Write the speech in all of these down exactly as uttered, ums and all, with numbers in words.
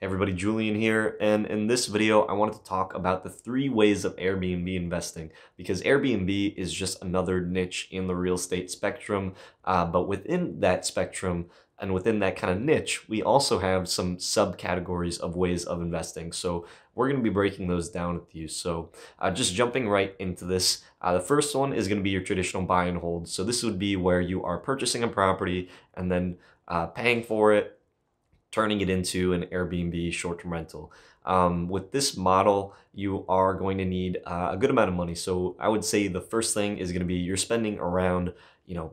Hey everybody, Julian here, and in this video I wanted to talk about the three ways of Airbnb investing, because Airbnb is just another niche in the real estate spectrum, uh, but within that spectrum and within that kind of niche we also have some subcategories of ways of investing, so we're going to be breaking those down with you. So uh, just jumping right into this, uh, the first one is going to be your traditional buy and hold. So this would be where you are purchasing a property and then uh, paying for it, turning it into an Airbnb short-term rental. Um, with this model, you are going to need uh, a good amount of money. So I would say the first thing is going to be you're spending around, you know,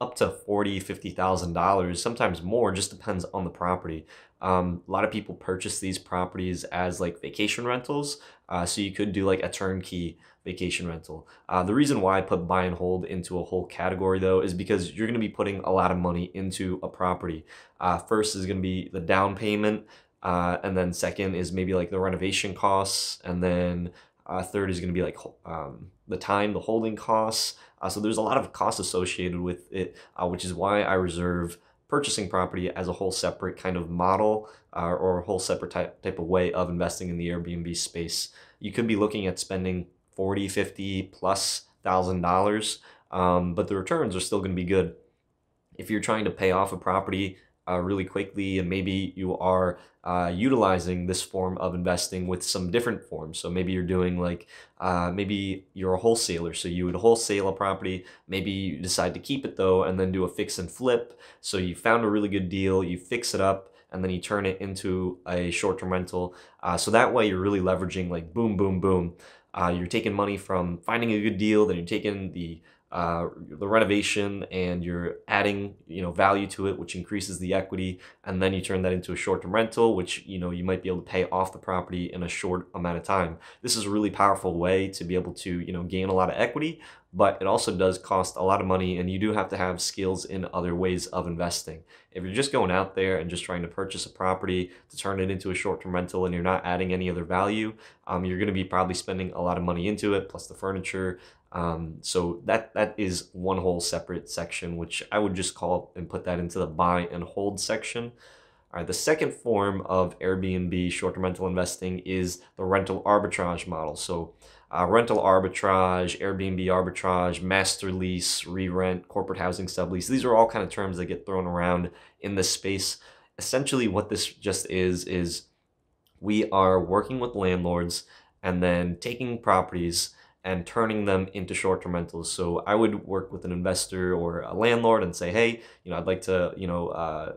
up to forty thousand, fifty thousand dollars, sometimes more, just depends on the property. Um, a lot of people purchase these properties as like vacation rentals. Uh, so you could do like a turnkey vacation rental. Uh, the reason why I put buy and hold into a whole category though is because you're going to be putting a lot of money into a property. Uh, first is going to be the down payment, uh, and then second is maybe like the renovation costs, and then uh, third is going to be like um, the time, the holding costs. Uh, so there's a lot of costs associated with it, uh, which is why I reserve purchasing property as a whole separate kind of model, uh, or a whole separate type, type of way of investing in the Airbnb space. You could be looking at spending forty, fifty plus thousand dollars, um, but the returns are still going to be good. If you're trying to pay off a property uh, really quickly, and maybe you are uh, utilizing this form of investing with some different forms. So maybe you're doing like, uh, maybe you're a wholesaler, so you would wholesale a property. Maybe you decide to keep it though, and then do a fix and flip. So you found a really good deal, you fix it up, and then you turn it into a short-term rental. Uh, so that way you're really leveraging like boom, boom, boom. Uh, you're taking money from finding a good deal, then you're taking the uh, the renovation and you're adding, you know, value to it, which increases the equity, and then you turn that into a short-term rental, which, you know, you might be able to pay off the property in a short amount of time. This is a really powerful way to be able to, you know, gain a lot of equity, but it also does cost a lot of money, and you do have to have skills in other ways of investing. If you're just going out there and just trying to purchase a property to turn it into a short-term rental and you're not adding any other value, um, you're going to be probably spending a lot of money into it, plus the furniture. Um, so that that is one whole separate section, which I would just call and put that into the buy and hold section. All right, the second form of Airbnb short-term rental investing is the rental arbitrage model. So uh, rental arbitrage, Airbnb arbitrage, master lease, re-rent, corporate housing sublease. These are all kind of terms that get thrown around in this space. Essentially what this just is, is we are working with landlords and then taking properties and turning them into short-term rentals. So I would work with an investor or a landlord and say, hey, you know, I'd like to, you know, uh,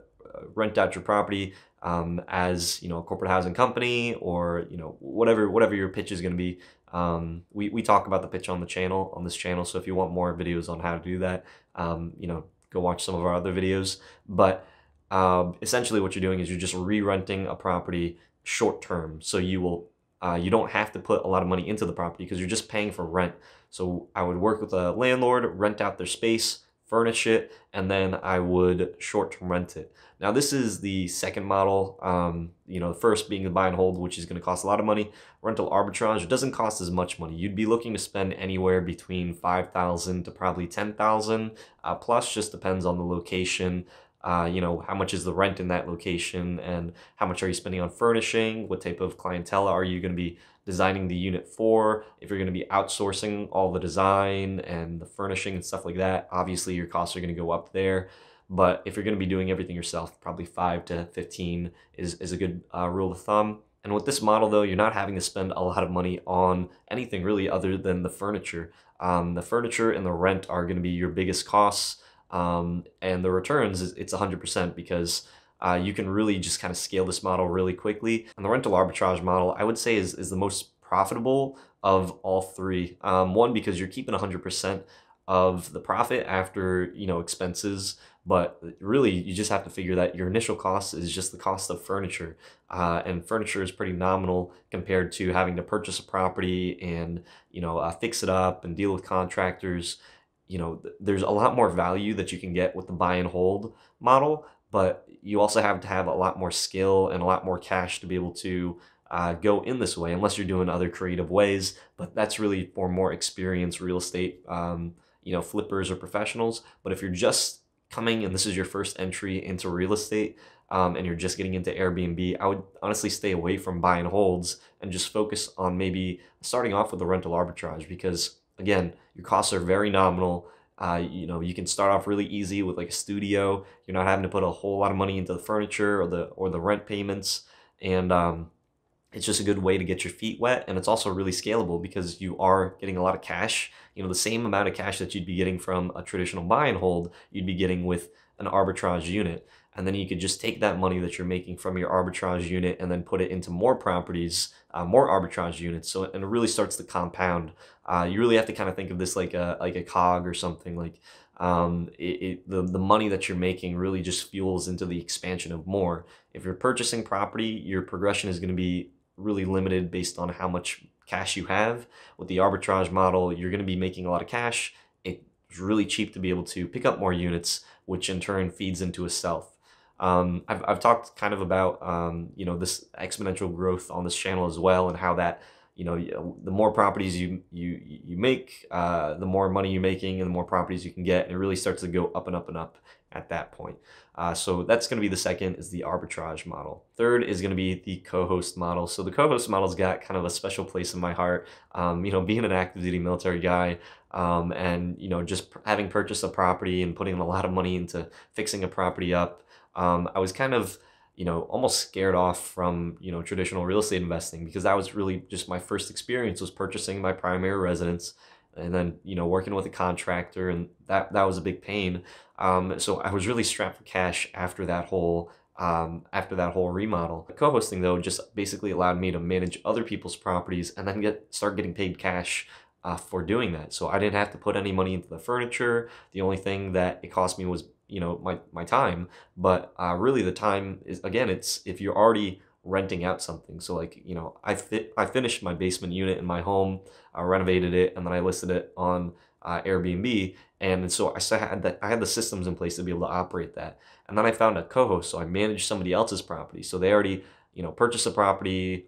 rent out your property um, as, you know, a corporate housing company, or, you know, whatever whatever your pitch is going to be. Um, we, we talk about the pitch on the channel, on this channel. So if you want more videos on how to do that, um, you know, go watch some of our other videos. But um, essentially what you're doing is you're just re-renting a property short-term. So you will Uh, you don't have to put a lot of money into the property because you're just paying for rent. So I would work with a landlord, rent out their space, furnish it, and then I would short-term rent it. Now this is the second model, um, you know, the first being the buy and hold, which is going to cost a lot of money. Rental arbitrage doesn't cost as much money. You'd be looking to spend anywhere between five thousand to probably ten thousand, uh, plus, just depends on the location. Uh, you know, how much is the rent in that location and how much are you spending on furnishing? What type of clientele are you going to be designing the unit for? If you're going to be outsourcing all the design and the furnishing and stuff like that, obviously your costs are going to go up there. But if you're going to be doing everything yourself, probably five to fifteen is, is a good uh, rule of thumb. And with this model though, you're not having to spend a lot of money on anything really other than the furniture. Um, the furniture and the rent are going to be your biggest costs. Um, and the returns, it's one hundred percent, because uh, you can really just kind of scale this model really quickly. And the rental arbitrage model, I would say, is, is the most profitable of all three. Um, one, because you're keeping one hundred percent of the profit after, you know, expenses, but really you just have to figure that your initial cost is just the cost of furniture, uh, and furniture is pretty nominal compared to having to purchase a property and, you know, uh, fix it up and deal with contractors. You know, there's a lot more value that you can get with the buy and hold model, but you also have to have a lot more skill and a lot more cash to be able to uh, go in this way, unless you're doing other creative ways. But that's really for more experienced real estate, um, you know, flippers or professionals. But if you're just coming and this is your first entry into real estate, um, and you're just getting into Airbnb, I would honestly stay away from buy and holds and just focus on maybe starting off with the rental arbitrage, because again, your costs are very nominal. Uh, you know, you can start off really easy with like a studio. You're not having to put a whole lot of money into the furniture or the or the rent payments, and um, it's just a good way to get your feet wet. And it's also really scalable because you are getting a lot of cash. You know, the same amount of cash that you'd be getting from a traditional buy and hold, you'd be getting with an arbitrage unit. And then you could just take that money that you're making from your arbitrage unit and then put it into more properties, uh, more arbitrage units. So and it really starts to compound. Uh, you really have to kind of think of this like a like a cog or something. Like um, it, it, the the money that you're making really just fuels into the expansion of more. If you're purchasing property, your progression is going to be really limited based on how much cash you have. With the arbitrage model, you're going to be making a lot of cash. It's really cheap to be able to pick up more units, which in turn feeds into itself. Um, I've, I've talked kind of about, um, you know, this exponential growth on this channel as well, and how that, you know, the more properties you, you, you make, uh, the more money you're making and the more properties you can get. And it really starts to go up and up and up at that point. Uh, so that's going to be the second, is the arbitrage model. Third is going to be the co-host model. So the co-host model's got kind of a special place in my heart. Um, you know, being an active duty military guy, um, and, you know, just having purchased a property and putting a lot of money into fixing a property up, Um, I was kind of, you know, almost scared off from, you know, traditional real estate investing, because that was really just my first experience, was purchasing my primary residence and then, you know, working with a contractor, and that, that was a big pain. Um, so I was really strapped for cash after that whole, um, after that whole remodel. The co-hosting though, just basically allowed me to manage other people's properties and then get, start getting paid cash uh, for doing that. So I didn't have to put any money into the furniture. The only thing that it cost me was, you know, my, my time, but uh, really the time is, again, it's if you're already renting out something. So like, you know, I, fi I finished my basement unit in my home, I renovated it, and then I listed it on uh, Airbnb. And so I had, that, I had the systems in place to be able to operate that. And then I found a co-host, so I managed somebody else's property. So they already, you know, purchased a property,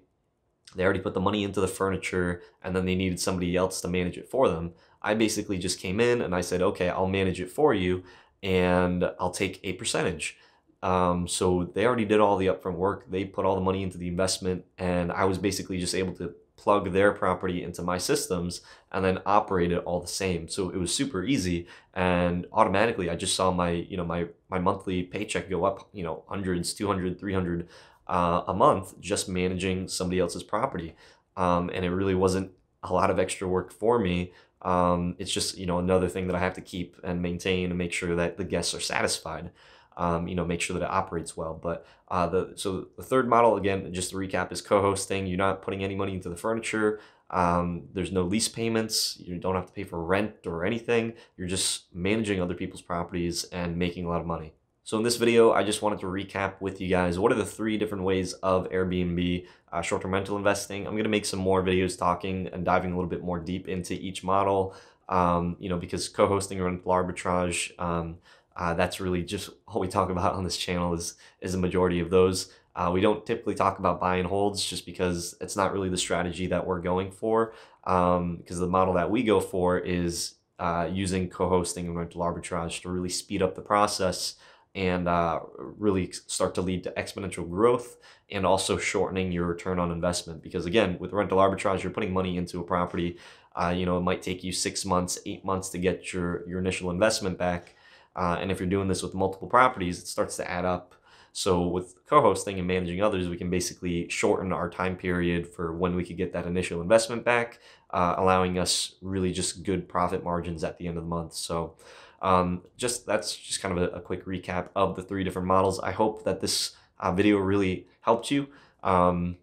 they already put the money into the furniture, and then they needed somebody else to manage it for them. I basically just came in and I said, okay, I'll manage it for you, and I'll take a percentage. Um, so they already did all the upfront work. They put all the money into the investment, and I was basically just able to plug their property into my systems and then operate it all the same. So it was super easy, and automatically I just saw my, you know, my, my monthly paycheck go up, you know, hundreds, two hundred, three hundred uh, a month, just managing somebody else's property. Um, and it really wasn't a lot of extra work for me. Um, it's just, you know, another thing that I have to keep and maintain and make sure that the guests are satisfied, um, you know, make sure that it operates well. But, uh, the, so the third model, again, just to recap, is co-hosting. You're not putting any money into the furniture. Um, there's no lease payments. You don't have to pay for rent or anything. You're just managing other people's properties and making a lot of money. So in this video, I just wanted to recap with you guys what are the three different ways of Airbnb uh, short-term rental investing. I'm going to make some more videos talking and diving a little bit more deep into each model, um, you know, because co-hosting or rental arbitrage, um, uh, that's really just all we talk about on this channel is, is the majority of those. Uh, we don't typically talk about buy and holds just because it's not really the strategy that we're going for, um, because the model that we go for is uh, using co-hosting and rental arbitrage to really speed up the process and uh, really start to lead to exponential growth, and also shortening your return on investment. Because again, with rental arbitrage, you're putting money into a property. Uh, you know, it might take you six months, eight months to get your, your initial investment back. Uh, and if you're doing this with multiple properties, it starts to add up. So with co-hosting and managing others, we can basically shorten our time period for when we could get that initial investment back, uh, allowing us really just good profit margins at the end of the month. So um, just that's just kind of a, a quick recap of the three different models. I hope that this uh, video really helped you. Um,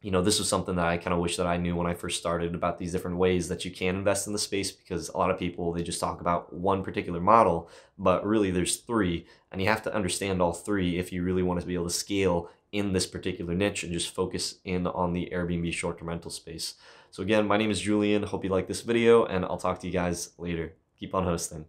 you know, this was something that I kind of wish that I knew when I first started, about these different ways that you can invest in the space, because a lot of people, they just talk about one particular model, but really there's three, and you have to understand all three if you really want to be able to scale in this particular niche and just focus in on the Airbnb short-term rental space. So again, my name is Julian. Hope you like this video, and I'll talk to you guys later. Keep on hosting.